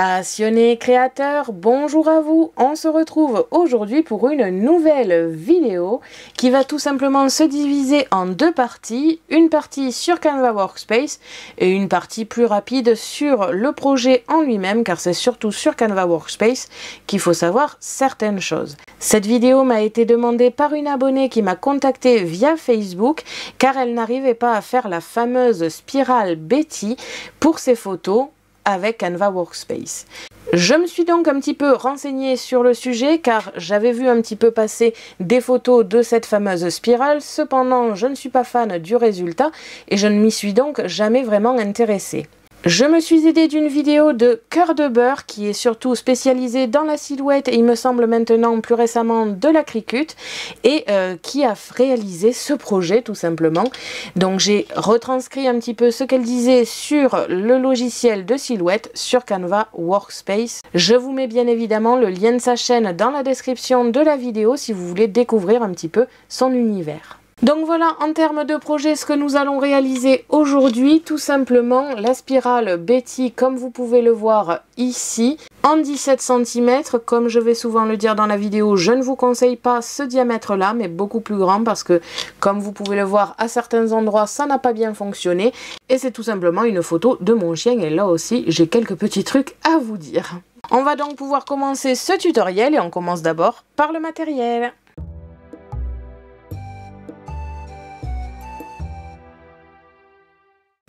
Passionnés créateurs, bonjour à vous. On se retrouve aujourd'hui pour une nouvelle vidéo qui va tout simplement se diviser en deux parties, une partie sur Canvas Workspace et une partie plus rapide sur le projet en lui-même, car c'est surtout sur Canvas Workspace qu'il faut savoir certaines choses. Cette vidéo m'a été demandée par une abonnée qui m'a contactée via Facebook car elle n'arrivait pas à faire la fameuse Spiral Betty pour ses photos avec Canvas Workspace. Je me suis donc un petit peu renseignée sur le sujet car j'avais vu un petit peu passer des photos de cette fameuse spirale, cependant je ne suis pas fan du résultat et je ne m'y suis donc jamais vraiment intéressée. Je me suis aidée d'une vidéo de Cœur de Beurre qui est surtout spécialisée dans la silhouette et il me semble maintenant plus récemment de la Cricut et qui a réalisé ce projet tout simplement. Donc j'ai retranscrit un petit peu ce qu'elle disait sur le logiciel de silhouette sur Canvas Workspace. Je vous mets bien évidemment le lien de sa chaîne dans la description de la vidéo si vous voulez découvrir un petit peu son univers. Donc voilà en termes de projet ce que nous allons réaliser aujourd'hui, tout simplement la spirale Betty comme vous pouvez le voir ici en 17 cm, comme je vais souvent le dire dans la vidéo, je ne vous conseille pas ce diamètre là mais beaucoup plus grand parce que comme vous pouvez le voir à certains endroits ça n'a pas bien fonctionné et c'est tout simplement une photo de mon chien et là aussi j'ai quelques petits trucs à vous dire. On va donc pouvoir commencer ce tutoriel et on commence d'abord par le matériel.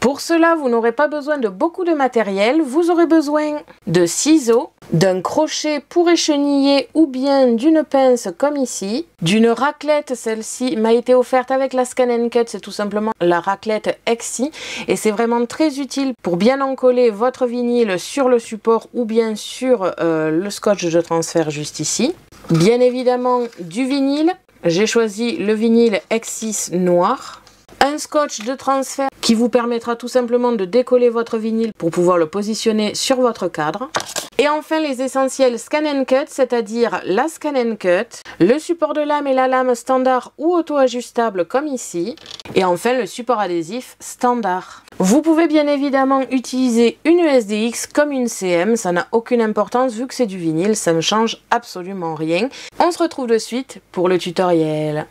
Pour cela, vous n'aurez pas besoin de beaucoup de matériel, vous aurez besoin de ciseaux, d'un crochet pour écheniller ou bien d'une pince comme ici, d'une raclette, celle-ci m'a été offerte avec la Scan N Cut, c'est tout simplement la raclette XI et c'est vraiment très utile pour bien encoller votre vinyle sur le support ou bien sur le scotch de transfert juste ici. Bien évidemment du vinyle, j'ai choisi le vinyle X6 noir. Un scotch de transfert qui vous permettra tout simplement de décoller votre vinyle pour pouvoir le positionner sur votre cadre. Et enfin les essentiels Scan N Cut, c'est-à-dire la Scan N Cut, le support de lame et la lame standard ou auto-ajustable comme ici. Et enfin le support adhésif standard. Vous pouvez bien évidemment utiliser une SDX comme une CM, ça n'a aucune importance vu que c'est du vinyle, ça ne change absolument rien. On se retrouve de suite pour le tutoriel.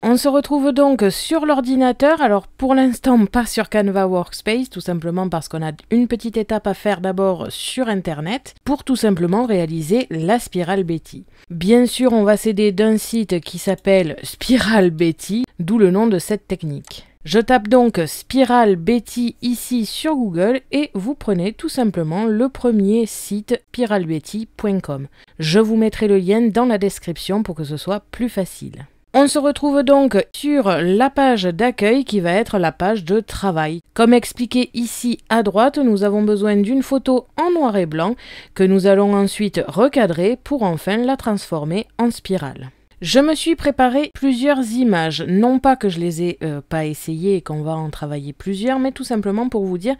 On se retrouve donc sur l'ordinateur, alors pour l'instant pas sur Canvas Workspace, tout simplement parce qu'on a une petite étape à faire d'abord sur internet pour tout simplement réaliser la Spirale Betty. Bien sûr on va s'aider d'un site qui s'appelle Spiral Betty, d'où le nom de cette technique. Je tape donc Spiral Betty ici sur Google et vous prenez tout simplement le premier site spiralbetty.com. Je vous mettrai le lien dans la description pour que ce soit plus facile. On se retrouve donc sur la page d'accueil qui va être la page de travail. Comme expliqué ici à droite, nous avons besoin d'une photo en noir et blanc que nous allons ensuite recadrer pour enfin la transformer en spirale. Je me suis préparé plusieurs images, non pas que je les ai pas essayées et qu'on va en travailler plusieurs, mais tout simplement pour vous dire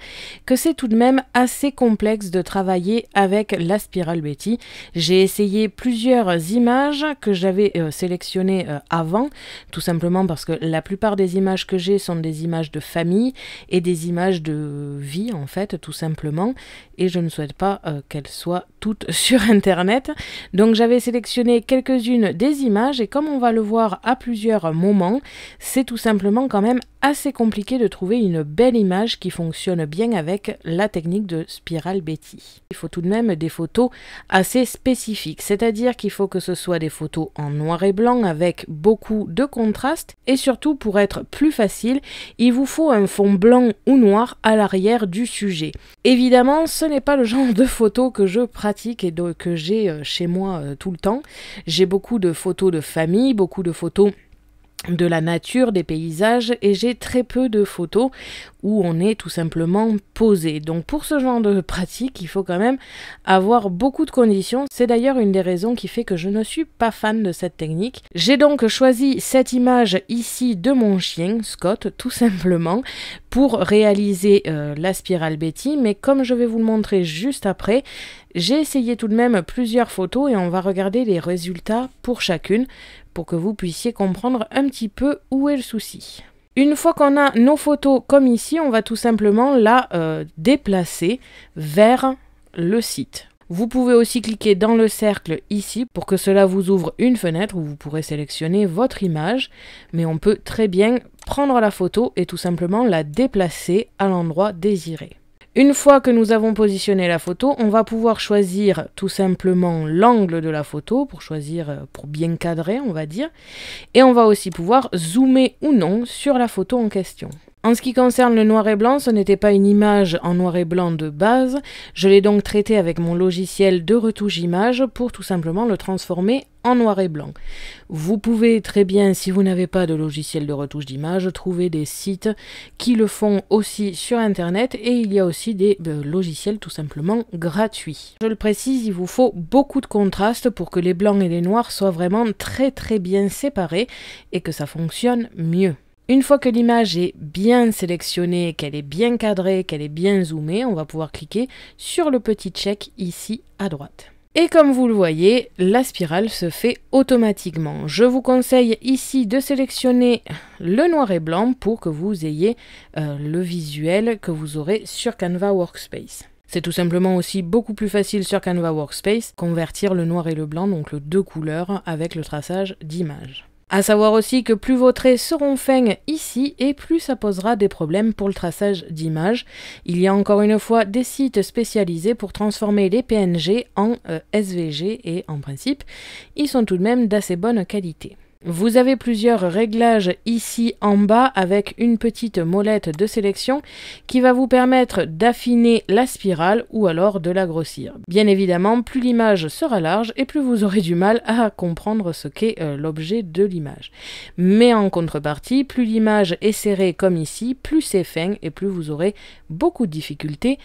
que c'est tout de même assez complexe de travailler avec la Spirale Betty. J'ai essayé plusieurs images que j'avais sélectionnées avant, tout simplement parce que la plupart des images que j'ai sont des images de famille et des images de vie en fait, tout simplement, et je ne souhaite pas qu'elles soient toutes sur internet. Donc j'avais sélectionné quelques-unes des images et comme on va le voir à plusieurs moments, c'est tout simplement quand même assez compliqué de trouver une belle image qui fonctionne bien avec la technique de Spirale Betty. Il faut tout de même des photos assez spécifiques, c'est-à-dire qu'il faut que ce soit des photos en noir et blanc avec beaucoup de contraste et surtout pour être plus facile, il vous faut un fond blanc ou noir à l'arrière du sujet. Évidemment, ce n'est pas le genre de photo que je pratique et que j'ai chez moi tout le temps. J'ai beaucoup de photos de famille, beaucoup de photos de la nature, des paysages et j'ai très peu de photos où on est tout simplement posé. Donc pour ce genre de pratique, il faut quand même avoir beaucoup de conditions. C'est d'ailleurs une des raisons qui fait que je ne suis pas fan de cette technique. J'ai donc choisi cette image ici de mon chien, Scott, tout simplement, pour réaliser la Spirale Betty. Mais comme je vais vous le montrer juste après, j'ai essayé tout de même plusieurs photos et on va regarder les résultats pour chacune pour que vous puissiez comprendre un petit peu où est le souci. Une fois qu'on a nos photos comme ici, on va tout simplement la déplacer vers le site. Vous pouvez aussi cliquer dans le cercle ici pour que cela vous ouvre une fenêtre où vous pourrez sélectionner votre image. Mais on peut très bien prendre la photo et tout simplement la déplacer à l'endroit désiré. Une fois que nous avons positionné la photo, on va pouvoir choisir tout simplement l'angle de la photo pour choisir, pour bien cadrer, on va dire. Et on va aussi pouvoir zoomer ou non sur la photo en question. En ce qui concerne le noir et blanc, ce n'était pas une image en noir et blanc de base. Je l'ai donc traité avec mon logiciel de retouche image pour tout simplement le transformer en noir et blanc. Vous pouvez très bien, si vous n'avez pas de logiciel de retouche d'image, trouver des sites qui le font aussi sur internet, et il y a aussi des logiciels tout simplement gratuits. Je le précise, il vous faut beaucoup de contraste pour que les blancs et les noirs soient vraiment très très bien séparés et que ça fonctionne mieux. Une fois que l'image est bien sélectionnée, qu'elle est bien cadrée, qu'elle est bien zoomée, on va pouvoir cliquer sur le petit check ici à droite. Et comme vous le voyez, la spirale se fait automatiquement. Je vous conseille ici de sélectionner le noir et blanc pour que vous ayez le visuel que vous aurez sur Canvas Workspace. C'est tout simplement aussi beaucoup plus facile sur Canvas Workspace, convertir le noir et le blanc, donc les deux couleurs, avec le traçage d'image. À savoir aussi que plus vos traits seront fins ici et plus ça posera des problèmes pour le traçage d'image. Il y a encore une fois des sites spécialisés pour transformer les PNG en SVG et en principe, ils sont tout de même d'assez bonne qualité. Vous avez plusieurs réglages ici en bas avec une petite molette de sélection qui va vous permettre d'affiner la spirale ou alors de la grossir. Bien évidemment, plus l'image sera large et plus vous aurez du mal à comprendre ce qu'est l'objet de l'image. Mais en contrepartie, plus l'image est serrée comme ici, plus c'est fin et plus vous aurez beaucoup de difficultés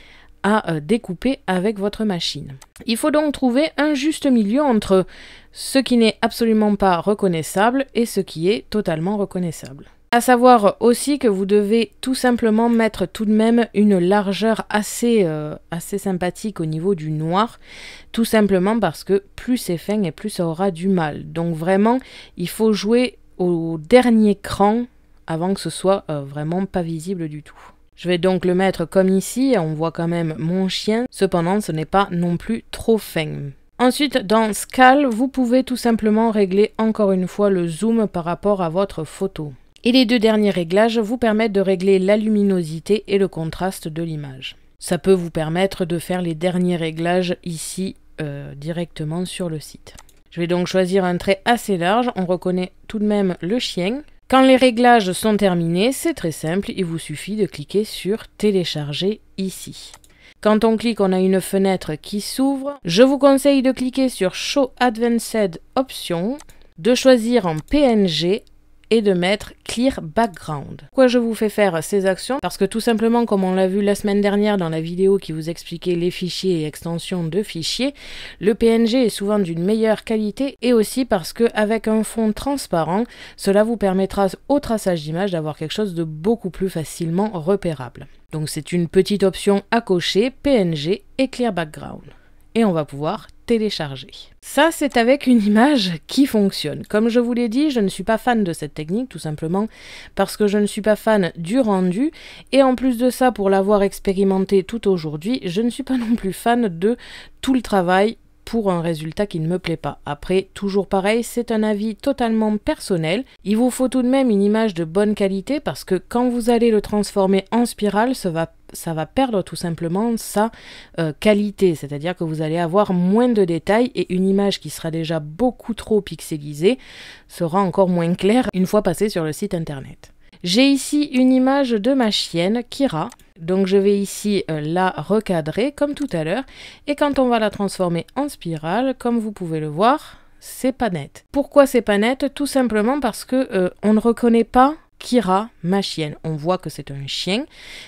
à découper avec votre machine. Il faut donc trouver un juste milieu entre ce qui n'est absolument pas reconnaissable et ce qui est totalement reconnaissable. À savoir aussi que vous devez tout simplement mettre tout de même une largeur assez sympathique au niveau du noir, tout simplement parce que plus c'est fin et plus ça aura du mal. Donc vraiment, il faut jouer au dernier cran avant que ce soit vraiment pas visible du tout. Je vais donc le mettre comme ici, on voit quand même mon chien, cependant ce n'est pas non plus trop fin. Ensuite, dans Scale, vous pouvez tout simplement régler encore une fois le zoom par rapport à votre photo. Et les deux derniers réglages vous permettent de régler la luminosité et le contraste de l'image. Ça peut vous permettre de faire les derniers réglages ici directement sur le site. Je vais donc choisir un trait assez large, on reconnaît tout de même le chien. Quand les réglages sont terminés, c'est très simple, il vous suffit de cliquer sur télécharger ici. Quand on clique, on a une fenêtre qui s'ouvre. Je vous conseille de cliquer sur Show Advanced Options, de choisir en PNG et de mettre Clear Background. Pourquoi je vous fais faire ces actions? Parce que tout simplement, comme on l'a vu la semaine dernière dans la vidéo qui vous expliquait les fichiers et extensions de fichiers, le PNG est souvent d'une meilleure qualité et aussi parce qu'avec un fond transparent, cela vous permettra au traçage d'image d'avoir quelque chose de beaucoup plus facilement repérable. Donc c'est une petite option à cocher, PNG et Clear Background. Et on va pouvoir télécharger. Ça, c'est avec une image qui fonctionne. Comme je vous l'ai dit, je ne suis pas fan de cette technique, tout simplement parce que je ne suis pas fan du rendu, et en plus de ça, pour l'avoir expérimenté tout aujourd'hui, je ne suis pas non plus fan de tout le travail pour un résultat qui ne me plaît pas. Après, toujours pareil, c'est un avis totalement personnel. Il vous faut tout de même une image de bonne qualité parce que quand vous allez le transformer en spirale, ça va perdre tout simplement sa qualité, c'est-à-dire que vous allez avoir moins de détails et une image qui sera déjà beaucoup trop pixelisée sera encore moins claire une fois passée sur le site internet. J'ai ici une image de ma chienne, Kira, donc je vais ici la recadrer comme tout à l'heure, et quand on va la transformer en spirale, comme vous pouvez le voir, c'est pas net. Pourquoi c'est pas net? Tout simplement parce que on ne reconnaît pas Kira, ma chienne. On voit que c'est un chien,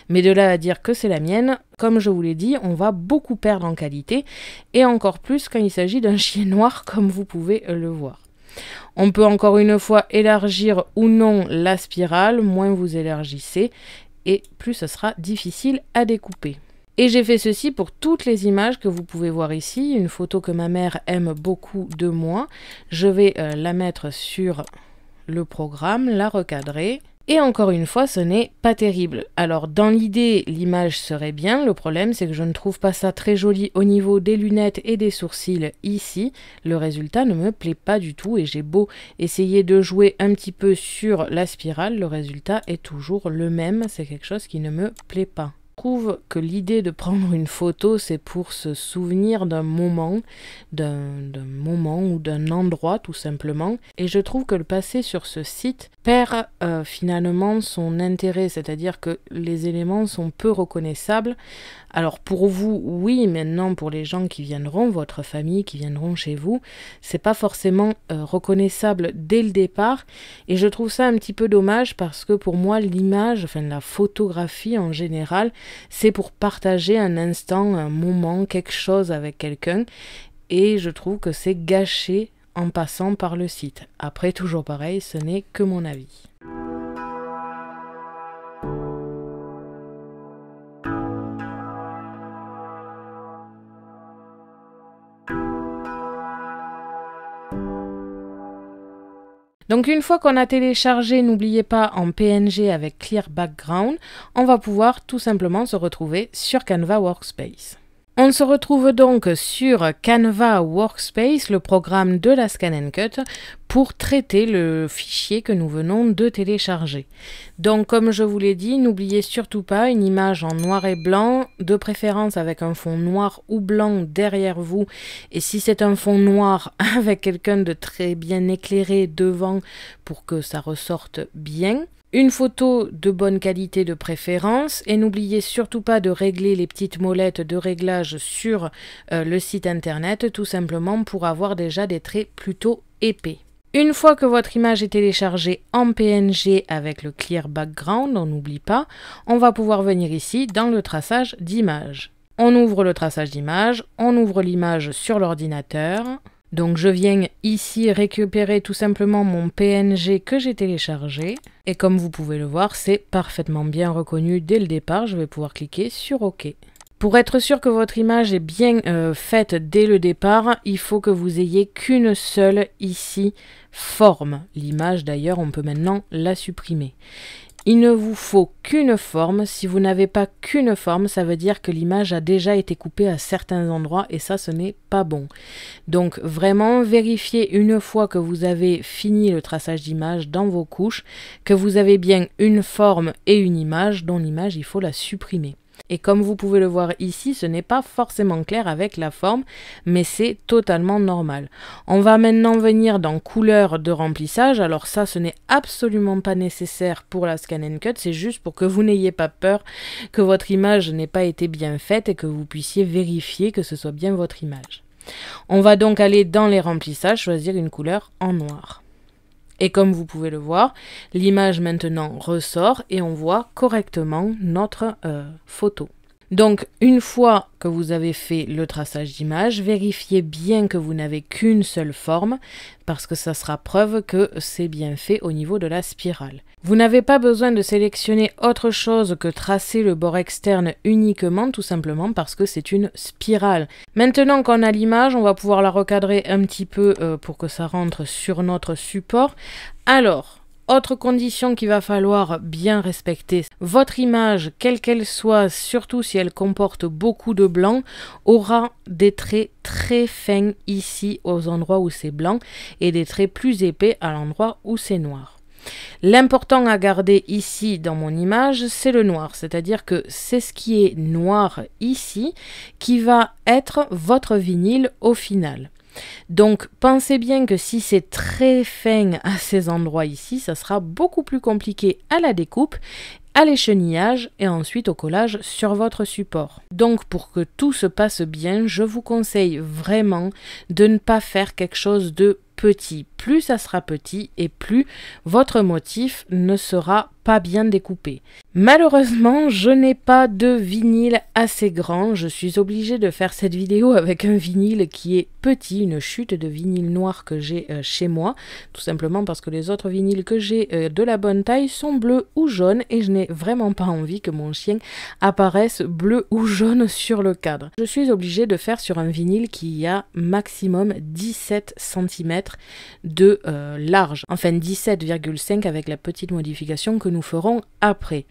mais de là à dire que c'est la mienne, comme je vous l'ai dit, on va beaucoup perdre en qualité, et encore plus quand il s'agit d'un chien noir, comme vous pouvez le voir. On peut encore une fois élargir ou non la spirale, moins vous élargissez et plus ce sera difficile à découper. Et j'ai fait ceci pour toutes les images que vous pouvez voir ici, une photo que ma mère aime beaucoup de moi. Je vais la mettre sur le programme, la recadrer Et encore une fois, ce n'est pas terrible. Alors dans l'idée, l'image serait bien, le problème c'est que je ne trouve pas ça très joli au niveau des lunettes et des sourcils ici. Le résultat ne me plaît pas du tout et j'ai beau essayer de jouer un petit peu sur la spirale, le résultat est toujours le même, c'est quelque chose qui ne me plaît pas. Je trouve que l'idée de prendre une photo, c'est pour se souvenir d'un moment, ou d'un endroit tout simplement. Et je trouve que le passé sur ce site perd finalement son intérêt, c'est-à-dire que les éléments sont peu reconnaissables. Alors pour vous, oui, maintenant pour les gens qui viendront, votre famille qui viendront chez vous, c'est pas forcément reconnaissable dès le départ. Et je trouve ça un petit peu dommage parce que pour moi, l'image, enfin la photographie en général, c'est pour partager un instant, un moment, quelque chose avec quelqu'un. Et je trouve que c'est gâché en passant par le site. Après, toujours pareil, ce n'est que mon avis. Donc une fois qu'on a téléchargé, n'oubliez pas, en PNG avec Clear Background, on va pouvoir tout simplement se retrouver sur Canva Workspace. On se retrouve donc sur Canva Workspace, le programme de la Scan N Cut, pour traiter le fichier que nous venons de télécharger. Donc comme je vous l'ai dit, n'oubliez surtout pas une image en noir et blanc, de préférence avec un fond noir ou blanc derrière vous. Et si c'est un fond noir, avec quelqu'un de très bien éclairé devant pour que ça ressorte bien. Une photo de bonne qualité de préférence et n'oubliez surtout pas de régler les petites molettes de réglage sur le site internet tout simplement pour avoir déjà des traits plutôt épais. Une fois que votre image est téléchargée en PNG avec le Clear Background, on n'oublie pas, on va pouvoir venir ici dans le traçage d'image. On ouvre le traçage d'image, on ouvre l'image sur l'ordinateur. Donc je viens ici récupérer tout simplement mon PNG que j'ai téléchargé. Et comme vous pouvez le voir, c'est parfaitement bien reconnu dès le départ. Je vais pouvoir cliquer sur OK. Pour être sûr que votre image est bien faite dès le départ, il faut que vous ayez qu'une seule ici forme. L'image d'ailleurs, on peut maintenant la supprimer. Il ne vous faut qu'une forme. Si vous n'avez pas qu'une forme, ça veut dire que l'image a déjà été coupée à certains endroits et ça, ce n'est pas bon. Donc vraiment, vérifiez une fois que vous avez fini le traçage d'image dans vos couches, que vous avez bien une forme et une image, dont l'image, il faut la supprimer. Et comme vous pouvez le voir ici, ce n'est pas forcément clair avec la forme, mais c'est totalement normal. On va maintenant venir dans couleur de remplissage. Alors ça, ce n'est absolument pas nécessaire pour la Scan N Cut, c'est juste pour que vous n'ayez pas peur que votre image n'ait pas été bien faite et que vous puissiez vérifier que ce soit bien votre image. On va donc aller dans les remplissages, choisir une couleur en noir. Et comme vous pouvez le voir, l'image maintenant ressort et on voit correctement notre photo. Donc une fois que vous avez fait le traçage d'image, vérifiez bien que vous n'avez qu'une seule forme parce que ça sera preuve que c'est bien fait au niveau de la spirale. Vous n'avez pas besoin de sélectionner autre chose que tracer le bord externe uniquement, tout simplement parce que c'est une spirale. Maintenant qu'on a l'image, on va pouvoir la recadrer un petit peu pour que ça rentre sur notre support. Alors, autre condition qu'il va falloir bien respecter, votre image, quelle qu'elle soit, surtout si elle comporte beaucoup de blanc, aura des traits très fins ici aux endroits où c'est blanc et des traits plus épais à l'endroit où c'est noir. L'important à garder ici dans mon image, c'est le noir, c'est-à-dire que c'est ce qui est noir ici qui va être votre vinyle au final. Donc pensez bien que si c'est très fin à ces endroits ici, ça sera beaucoup plus compliqué à la découpe, à l'échenillage et ensuite au collage sur votre support. Donc pour que tout se passe bien, je vous conseille vraiment de ne pas faire quelque chose de petit. Plus ça sera petit et plus votre motif ne sera pas bien découpé. Malheureusement, je n'ai pas de vinyle assez grand. Je suis obligée de faire cette vidéo avec un vinyle qui est petit, une chute de vinyle noir que j'ai chez moi, tout simplement parce que les autres vinyles que j'ai de la bonne taille sont bleus ou jaunes et je n'ai vraiment pas envie que mon chien apparaisse bleu ou jaune sur le cadre. Je suis obligée de faire sur un vinyle qui a maximum 17 cm de large, enfin 17,5 avec la petite modification que nous nous ferons après.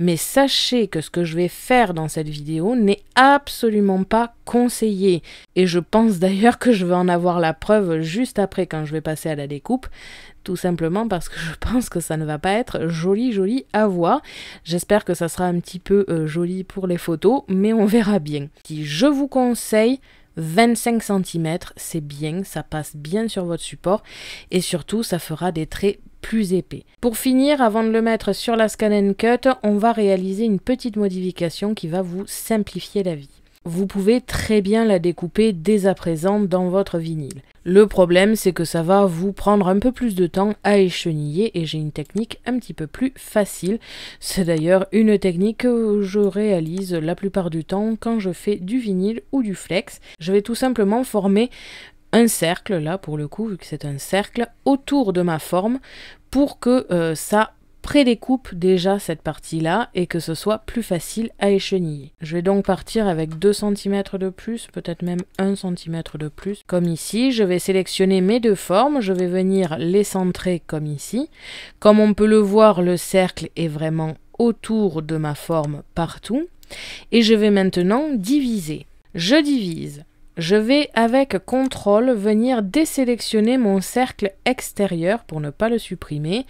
Mais sachez que ce que je vais faire dans cette vidéo n'est absolument pas conseillé. Et je pense d'ailleurs que je vais en avoir la preuve juste après quand je vais passer à la découpe. Tout simplement parce que je pense que ça ne va pas être joli à voir. J'espère que ça sera un petit peu joli pour les photos, mais on verra bien. Si je vous conseille 25 cm, c'est bien, ça passe bien sur votre support et surtout ça fera des traits plus épais. Pour finir, avant de le mettre sur la Scan N Cut, on va réaliser une petite modification qui va vous simplifier la vie. Vous pouvez très bien la découper dès à présent dans votre vinyle. Le problème, c'est que ça va vous prendre un peu plus de temps à écheniller et j'ai une technique un petit peu plus facile. C'est d'ailleurs une technique que je réalise la plupart du temps quand je fais du vinyle ou du flex. Je vais tout simplement former un cercle, là pour le coup, vu que c'est un cercle, autour de ma forme pour que ça prédécoupe déjà cette partie-là et que ce soit plus facile à écheniller. Je vais donc partir avec 2 cm de plus, peut-être même 1 cm de plus, comme ici. Je vais sélectionner mes deux formes, je vais venir les centrer comme ici. Comme on peut le voir, le cercle est vraiment autour de ma forme partout. Et je vais maintenant diviser. Je divise. Je vais avec CTRL venir désélectionner mon cercle extérieur pour ne pas le supprimer.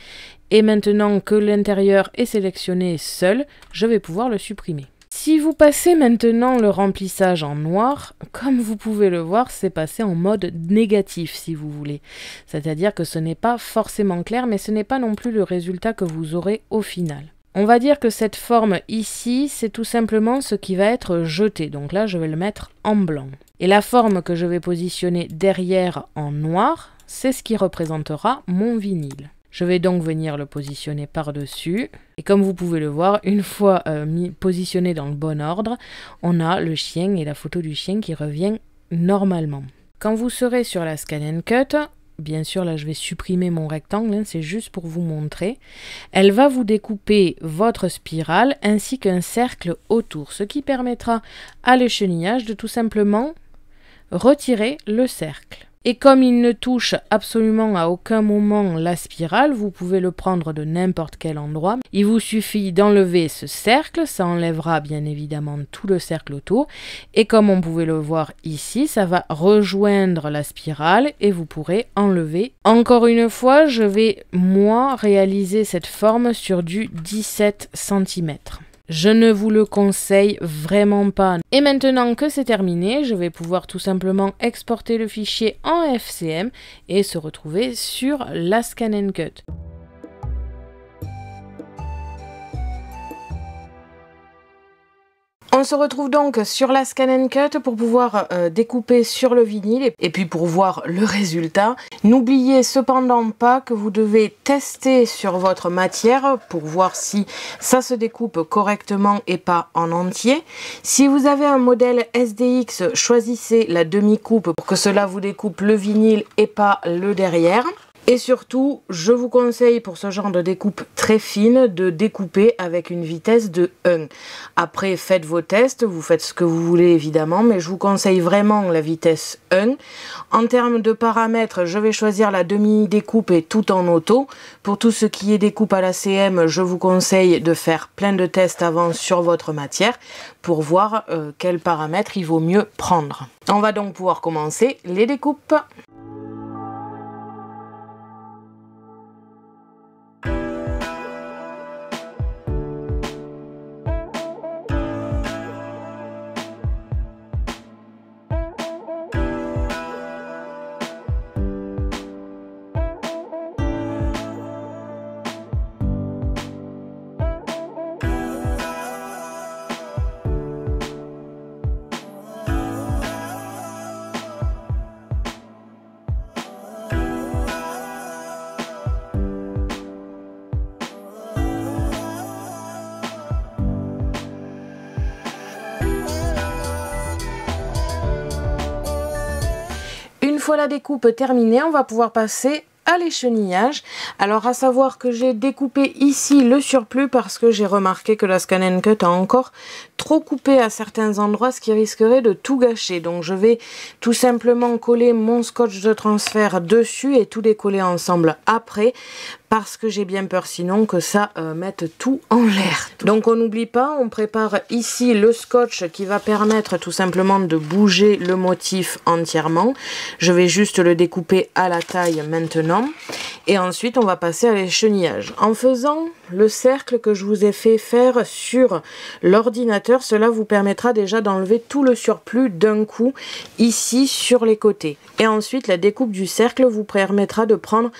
Et maintenant que l'intérieur est sélectionné seul, je vais pouvoir le supprimer. Si vous passez maintenant le remplissage en noir, comme vous pouvez le voir, c'est passé en mode négatif si vous voulez. C'est-à-dire que ce n'est pas forcément clair, mais ce n'est pas non plus le résultat que vous aurez au final. On va dire que cette forme ici, c'est tout simplement ce qui va être jeté. Donc là, je vais le mettre en blanc. Et la forme que je vais positionner derrière en noir, c'est ce qui représentera mon vinyle. Je vais donc venir le positionner par-dessus. Et comme vous pouvez le voir, une fois positionné dans le bon ordre, on a le chien et la photo du chien qui revient normalement. Quand vous serez sur la Scan N Cut, bien sûr, là je vais supprimer mon rectangle, hein, c'est juste pour vous montrer. Elle va vous découper votre spirale ainsi qu'un cercle autour, ce qui permettra à l'échenillage de tout simplement retirer le cercle. Et comme il ne touche absolument à aucun moment la spirale, vous pouvez le prendre de n'importe quel endroit. Il vous suffit d'enlever ce cercle, ça enlèvera bien évidemment tout le cercle autour. Et comme on pouvait le voir ici, ça va rejoindre la spirale et vous pourrez enlever. Encore une fois, je vais moi réaliser cette forme sur du 17 cm. Je ne vous le conseille vraiment pas. Et maintenant que c'est terminé, je vais pouvoir tout simplement exporter le fichier en FCM et se retrouver sur la Scan N Cut. On se retrouve donc sur la Scan N Cut pour pouvoir découper sur le vinyle et puis pour voir le résultat. N'oubliez cependant pas que vous devez tester sur votre matière pour voir si ça se découpe correctement et pas en entier. Si vous avez un modèle SDX, choisissez la demi-coupe pour que cela vous découpe le vinyle et pas le derrière. Et surtout, je vous conseille pour ce genre de découpe très fine de découper avec une vitesse de 1. Après, faites vos tests, vous faites ce que vous voulez évidemment, mais je vous conseille vraiment la vitesse 1. En termes de paramètres, je vais choisir la demi-découpe et tout en auto. Pour tout ce qui est découpe à la CM, je vous conseille de faire plein de tests avant sur votre matière pour voir quels paramètres il vaut mieux prendre. On va donc pouvoir commencer les découpes. Une fois la découpe terminée, on va pouvoir passer à l'échenillage. Alors à savoir que j'ai découpé ici le surplus parce que j'ai remarqué que la Scan N Cut a encore trop coupé à certains endroits, ce qui risquerait de tout gâcher. Donc je vais tout simplement coller mon scotch de transfert dessus et tout décoller ensemble après. parce que j'ai bien peur sinon que ça mette tout en l'air. Donc on n'oublie pas, on prépare ici le scotch qui va permettre tout simplement de bouger le motif entièrement. Je vais juste le découper à la taille maintenant et ensuite on va passer à l'échenillage. En faisant le cercle que je vous ai fait faire sur l'ordinateur, cela vous permettra déjà d'enlever tout le surplus d'un coup ici sur les côtés. Et ensuite la découpe du cercle vous permettra de prendre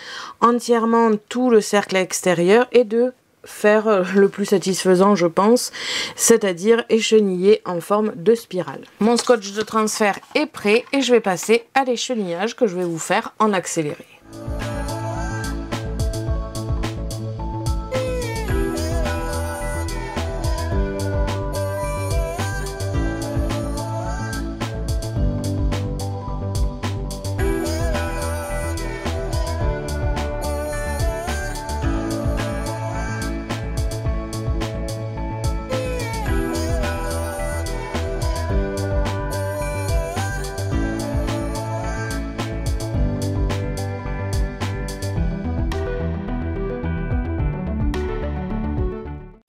entièrement tout le cercle extérieur et de faire le plus satisfaisant je pense, c'est-à-dire écheniller en forme de spirale. Mon scotch de transfert est prêt et je vais passer à l'échenillage que je vais vous faire en accéléré.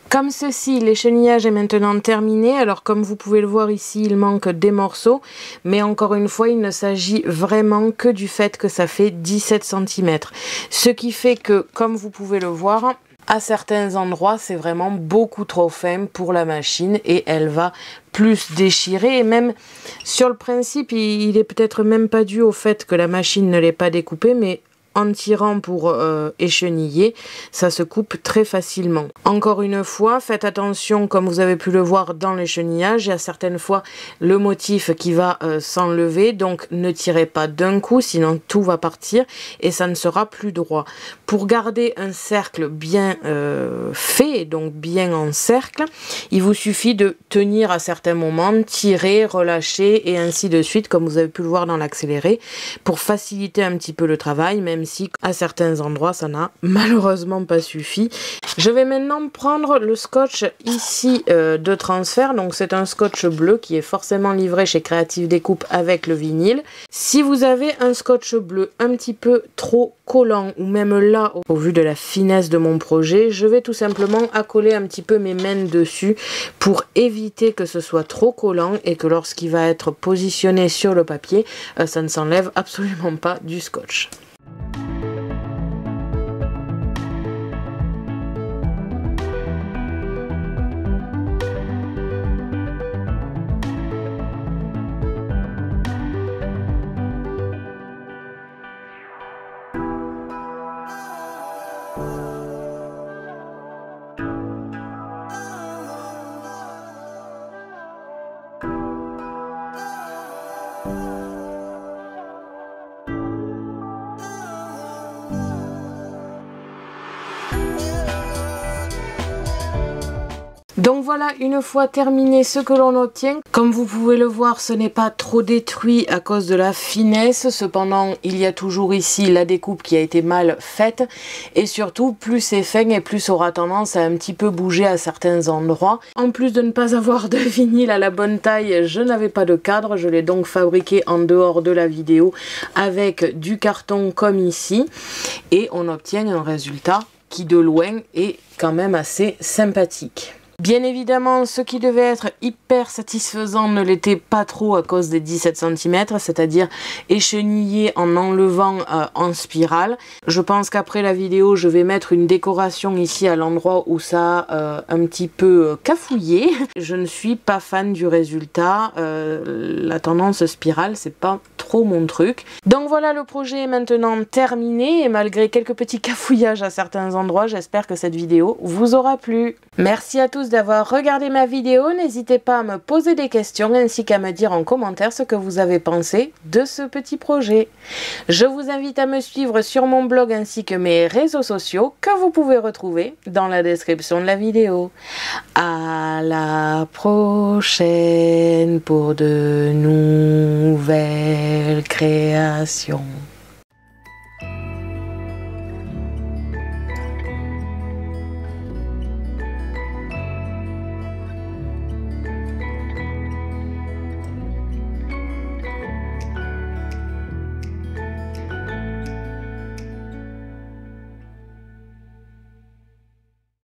Comme ceci, l'échenillage est maintenant terminé. Alors comme vous pouvez le voir ici, il manque des morceaux. Mais encore une fois, il ne s'agit vraiment que du fait que ça fait 17 cm. Ce qui fait que, comme vous pouvez le voir, à certains endroits, c'est vraiment beaucoup trop fin pour la machine et elle va plus déchiré, et même sur le principe, il est peut-être même pas dû au fait que la machine ne l'ait pas découpé, mais en tirant pour écheniller, ça se coupe très facilement. Encore une fois, faites attention, comme vous avez pu le voir dans l'échenillage, il y a certaines fois le motif qui va s'enlever, donc ne tirez pas d'un coup, sinon tout va partir et ça ne sera plus droit. Pour garder un cercle bien fait, donc bien en cercle, il vous suffit de tenir à certains moments, tirer, relâcher et ainsi de suite, comme vous avez pu le voir dans l'accéléré, pour faciliter un petit peu le travail, même si à certains endroits ça n'a malheureusement pas suffi. Je vais maintenant prendre le scotch ici de transfert, donc c'est un scotch bleu qui est forcément livré chez Creative Découpe avec le vinyle. Si vous avez un scotch bleu un petit peu trop collant ou même là au vu de la finesse de mon projet, je vais tout simplement accoler un petit peu mes mains dessus pour éviter que ce soit trop collant et que lorsqu'il va être positionné sur le papier, ça ne s'enlève absolument pas du scotch. Donc voilà, une fois terminé ce que l'on obtient. Comme vous pouvez le voir, ce n'est pas trop détruit à cause de la finesse. Cependant, il y a toujours ici la découpe qui a été mal faite. Et surtout, plus c'est fin et plus aura tendance à un petit peu bouger à certains endroits. En plus de ne pas avoir de vinyle à la bonne taille, je n'avais pas de cadre. Je l'ai donc fabriqué en dehors de la vidéo avec du carton comme ici. Et on obtient un résultat qui de loin est quand même assez sympathique. Bien évidemment, ce qui devait être hyper satisfaisant ne l'était pas trop à cause des 17 cm, c'est-à-dire écheniller en enlevant en spirale. Je pense qu'après la vidéo, je vais mettre une décoration ici à l'endroit où ça a un petit peu cafouillé. Je ne suis pas fan du résultat, la tendance spirale, c'est pas trop mon truc. Donc voilà, le projet est maintenant terminé et malgré quelques petits cafouillages à certains endroits, j'espère que cette vidéo vous aura plu. Merci à tous d'avoir regardé ma vidéo, n'hésitez pas à me poser des questions ainsi qu'à me dire en commentaire ce que vous avez pensé de ce petit projet. Je vous invite à me suivre sur mon blog ainsi que mes réseaux sociaux que vous pouvez retrouver dans la description de la vidéo. À la prochaine pour de nouvelles créations.